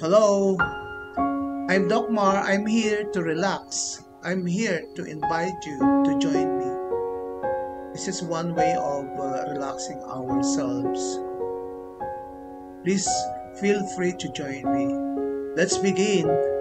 Hello, I'm Docmar. I'm here to relax. I'm here to invite you to join me. This is one way of relaxing ourselves. Please feel free to join me. Let's begin.